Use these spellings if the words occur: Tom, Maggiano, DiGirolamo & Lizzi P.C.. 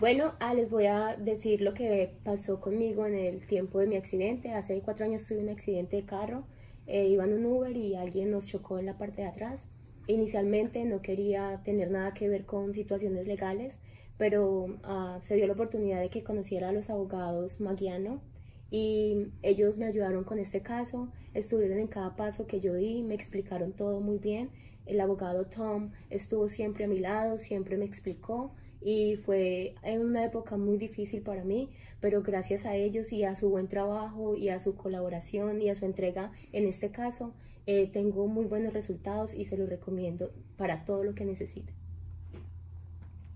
Bueno, les voy a decir lo que pasó conmigo en el tiempo de mi accidente. Hace 4 años tuve un accidente de carro. Iba en un Uber y alguien nos chocó en la parte de atrás. Inicialmente no quería tener nada que ver con situaciones legales, pero se dio la oportunidad de que conociera a los abogados Maggiano y ellos me ayudaron con este caso. Estuvieron en cada paso que yo di, me explicaron todo muy bien. El abogado Tom estuvo siempre a mi lado, siempre me explicó. Y fue en una época muy difícil para mí, pero gracias a ellos y a su buen trabajo y a su colaboración y a su entrega en este caso, tengo muy buenos resultados y se los recomiendo para todo lo que necesiten.